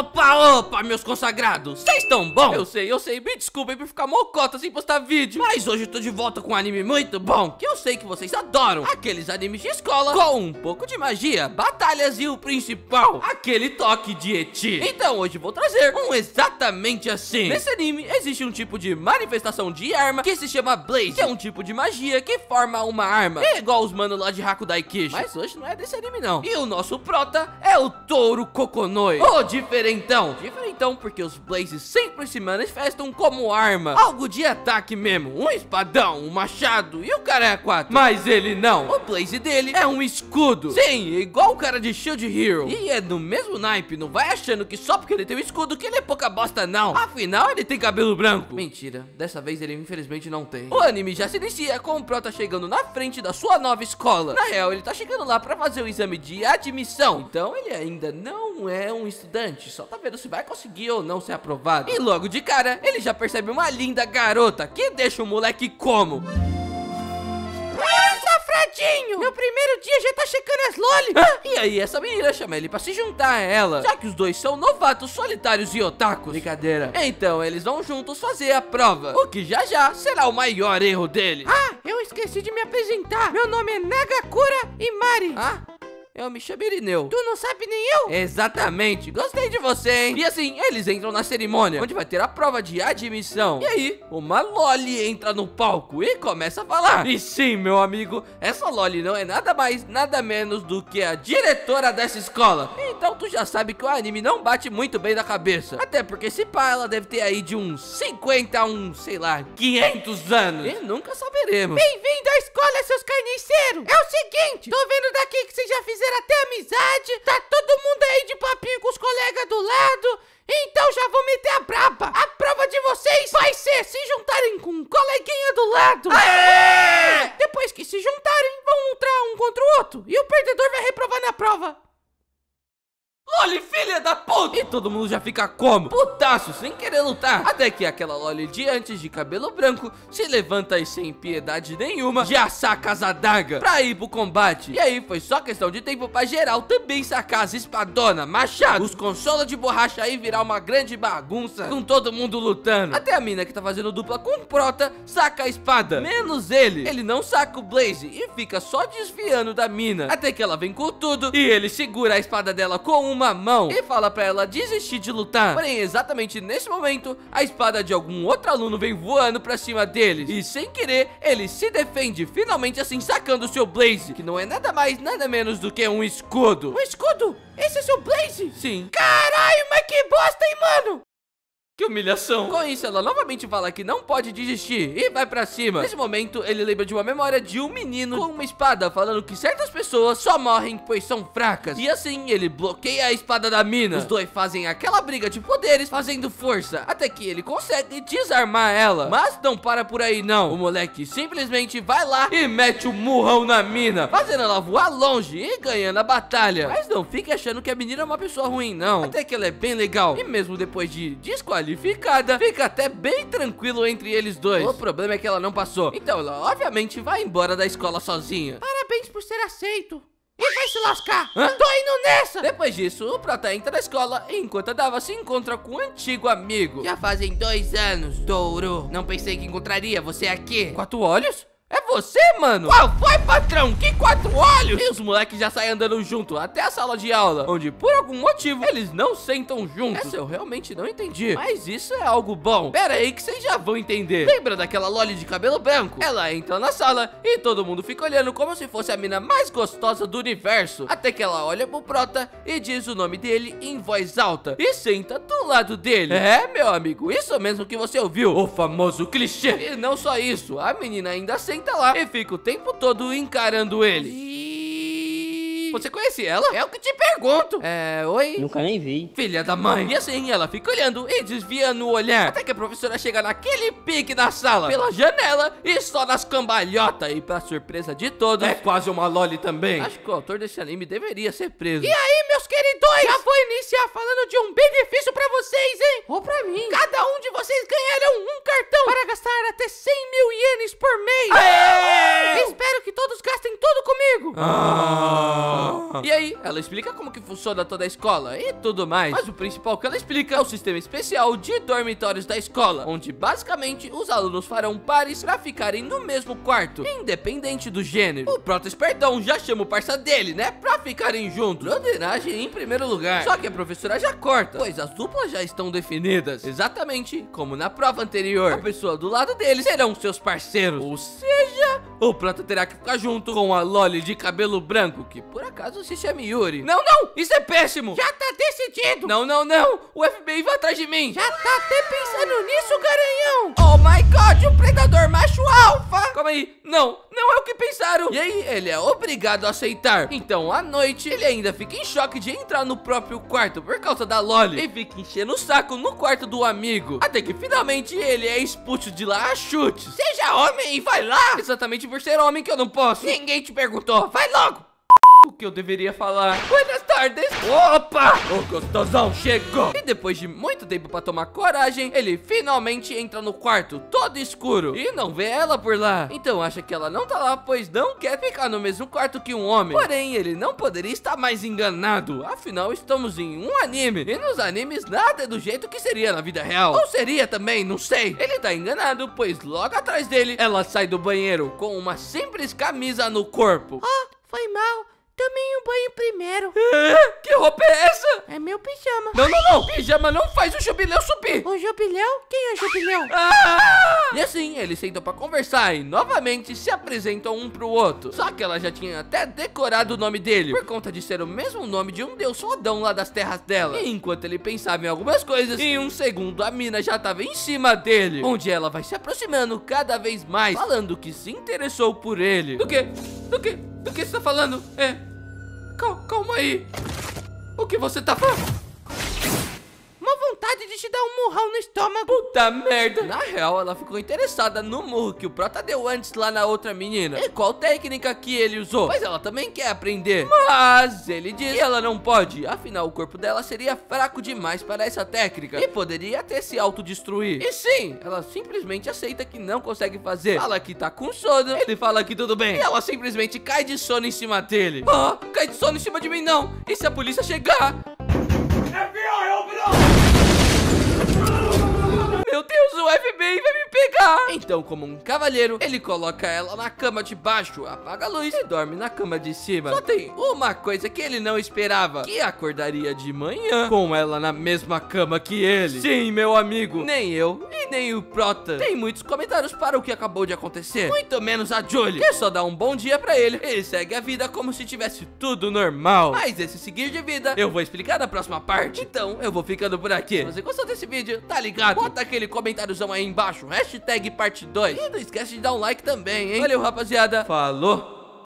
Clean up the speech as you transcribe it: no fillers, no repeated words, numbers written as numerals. Opa, meus consagrados, vocês estão bom? Eu sei, me desculpem por ficar mocota sem postar vídeo, mas hoje eu tô de volta com um anime muito bom, que eu sei que vocês adoram, aqueles animes de escola, com um pouco de magia, batalhas e o principal, aquele toque de eti. Então hoje vou trazer um exatamente assim. Nesse anime existe um tipo de manifestação de arma que se chama Blaze, que é um tipo de magia que forma uma arma, é igual os manos lá de Rakudai Kishi, mas hoje não é desse anime não. E o nosso prota é o Touro Kokonoi, o diferentão, porque os Blazes sempre se manifestam como arma, algo de ataque mesmo, um espadão, um machado e o cara é quatro. Mas ele não, o Blaze dele é um escudo. Sim, igual o cara de Shield Hero. E é do mesmo naipe, não vai achando que só porque ele tem um escudo que ele é pouca bosta não. Afinal ele tem cabelo branco. Mentira, dessa vez ele infelizmente não tem. O anime já se inicia com o prota chegando na frente da sua nova escola. Na real ele tá chegando lá pra fazer o exame de admissão, então ele ainda não é um estudante, só tá vendo se vai conseguir ou não ser aprovado. E logo de cara, ele já percebe uma linda garota que deixa o moleque como? Safradinho! Meu primeiro dia já tá checando as lolis! E aí essa menina chama ele pra se juntar a ela, já que os dois são novatos, solitários e otakus. Brincadeira. Então eles vão juntos fazer a prova, o que já será o maior erro dele. Eu esqueci de me apresentar. Meu nome é Nagakura Imari. Eu me chamo Irineu. Tu não sabe nem eu? Exatamente. Gostei de você, hein? E assim, eles entram na cerimônia, onde vai ter a prova de admissão. E aí, uma loli entra no palco e começa a falar. E sim, meu amigo, essa loli não é nada mais, nada menos do que a diretora dessa escola. Então tu já sabe que o anime não bate muito bem na cabeça. Até porque se pá, ela deve ter aí de uns 50 a uns, sei lá, 500 anos. E nunca saberemos. Bem-vindo à escola, seus carniceiros. É o seguinte, tô vendo daqui que vocês já fizeram até amizade, tá todo mundo aí de papinho com os colegas do lado, então já vou meter a braba. A prova de vocês vai ser se juntarem com um coleguinha do lado. Aê! Depois que se juntarem, vão entrar um contra o outro e o perdedor vai reprovar na prova. Loli, filha da puta! E todo mundo já fica como? Putaço, sem querer lutar. Até que aquela loli de antes, de cabelo branco, se levanta e sem piedade nenhuma, já saca as adagas pra ir pro combate. E aí foi só questão de tempo pra geral também sacar as espadona, machado, os consola de borracha e virar uma grande bagunça com todo mundo lutando. Até a mina que tá fazendo dupla com prota saca a espada, menos ele. Ele não saca o Blaze e fica só desviando da mina. Até que ela vem com tudo e ele segura a espada dela com uma mão e fala pra ela desistir de lutar. Porém, exatamente nesse momento, a espada de algum outro aluno vem voando pra cima deles. E sem querer, ele se defende, finalmente assim, sacando o seu Blaze, que não é nada mais, nada menos do que um escudo. Um escudo? Esse é seu Blaze? Sim. Caralho, mas que bosta, hein, mano? Que humilhação. Com isso, ela novamente fala que não pode desistir e vai pra cima. Nesse momento, ele lembra de uma memória de um menino com uma espada, falando que certas pessoas só morrem pois são fracas. E assim, ele bloqueia a espada da mina. Os dois fazem aquela briga de poderes, fazendo força, até que ele consegue desarmar ela. Mas não para por aí não. O moleque simplesmente vai lá e mete um murrão na mina, fazendo ela voar longe e ganhando a batalha. Mas não fique achando que a menina é uma pessoa ruim não, até que ela é bem legal. E mesmo depois de desqualificar, fica até bem tranquilo entre eles dois. O problema é que ela não passou, então ela obviamente vai embora da escola sozinha. Parabéns por ser aceito. E vai se lascar. Tô indo nessa. Depois disso, o prota entra na escola enquanto a Dava se encontra com um antigo amigo. Já fazem 2 anos, Touro. Não pensei que encontraria você aqui. 4 olhos? É você, mano? Qual foi, patrão? Que 4 olhos? E os moleques já saem andando junto até a sala de aula, onde por algum motivo eles não sentam juntos. Essa eu realmente não entendi, mas isso é algo bom. Pera aí que vocês já vão entender. Lembra daquela loli de cabelo branco? Ela entra na sala e todo mundo fica olhando como se fosse a mina mais gostosa do universo, até que ela olha pro prota e diz o nome dele em voz alta e senta do lado dele. É, meu amigo, isso mesmo que você ouviu, o famoso clichê. E não só isso, a menina ainda senta lá e fica o tempo todo encarando ele. Você conhece ela? É o que te pergunto. Oi? Nunca nem vi. Filha da mãe. E assim, ela fica olhando e desviando o olhar, até que a professora chega naquele pique na sala, pela janela e só nas cambalhotas. E pra surpresa de todos, é quase uma loli também. Acho que o autor desse anime deveria ser preso. E aí, meus queridos? Já vou iniciar falando de um benefício pra vocês, hein? Ou pra mim. Cada um de vocês ganharão um cartão para gastar até 100 mil ienes por mês. Espero que todos gastem tudo comigo. E aí, ela explica como que funciona toda a escola e tudo mais. Mas o principal que ela explica é o sistema especial de dormitórios da escola, onde basicamente os alunos farão pares pra ficarem no mesmo quarto, independente do gênero. O proto-espertão já chama o parça dele, né, pra ficarem juntos. Broderagem em primeiro lugar. Só que a professora já corta, pois as duplas já estão definidas, exatamente como na prova anterior. A pessoa do lado deles serão seus parceiros, ou seja, o proto terá que ficar junto com a loli de cabelo branco, que por acaso se chama Yuri. Não, não, isso é péssimo. Já tá decidido. Não, não, não, o FBI vai atrás de mim. Já tá até pensando nisso, garanhão. Oh my god, o predador macho alfa. Calma aí, não, não é o que pensaram. E aí, ele é obrigado a aceitar. Então, à noite, ele ainda fica em choque de entrar no próprio quarto por causa da loli e fica enchendo o saco no quarto do amigo, até que finalmente ele é expulso de lá a chutes. Seja homem e vai lá. Exatamente por ser homem que eu não posso. Ninguém te perguntou, vai logo. O que eu deveria falar? Buenas tardes. Opa, o gostosão chegou. E depois de muito tempo pra tomar coragem, ele finalmente entra no quarto, todo escuro, e não vê ela por lá. Então acha que ela não tá lá, pois não quer ficar no mesmo quarto que um homem. Porém, ele não poderia estar mais enganado, afinal estamos em um anime, e nos animes nada é do jeito que seria na vida real. Ou seria também, não sei. Ele tá enganado, pois logo atrás dele, ela sai do banheiro com uma simples camisa no corpo. Ah, foi mal. Tomei um banho primeiro. Que roupa é essa? É meu pijama. Não, não, não. Pijama não faz o jubileu subir. O jubileu? Quem é o jubileu? E assim, eles sentam pra conversar e novamente se apresentam um pro outro. Só que ela já tinha até decorado o nome dele, por conta de ser o mesmo nome de um deus fodão lá das terras dela. E enquanto ele pensava em algumas coisas, em um segundo a mina já tava em cima dele, onde ela vai se aproximando cada vez mais, falando que se interessou por ele. Do quê? Do quê? Do que você tá falando? Calma aí. O que você tá falando? Uma vontade de te dar um murrão no estômago. Puta merda. Na real, ela ficou interessada no murro que o prota deu antes lá na outra menina, e qual técnica que ele usou. Mas ela também quer aprender. Mas ele diz que ela não pode, afinal o corpo dela seria fraco demais para essa técnica e poderia até se autodestruir. E sim, ela simplesmente aceita que não consegue fazer. Fala que tá com sono, ele fala que tudo bem, e ela simplesmente cai de sono em cima dele. Ah, cai de sono em cima de mim não. E se a polícia chegar? Meu Deus, o FBI vai me pegar. Então, como um cavalheiro, ele coloca ela na cama de baixo, apaga a luz e dorme na cama de cima. Só tem uma coisa que ele não esperava: que acordaria de manhã com ela na mesma cama que ele. Sim, meu amigo, nem eu e nem o prota tem muitos comentários para o que acabou de acontecer, muito menos a Julie, que só dá um bom dia pra ele. Ele segue a vida como se tivesse tudo normal. Mas esse seguir de vida eu vou explicar na próxima parte. Então, eu vou ficando por aqui. Se você gostou desse vídeo, tá ligado? Bota aquele comentáriozão aí embaixo, #parte 2. E não esquece de dar um like também, hein? Valeu, rapaziada. Falou!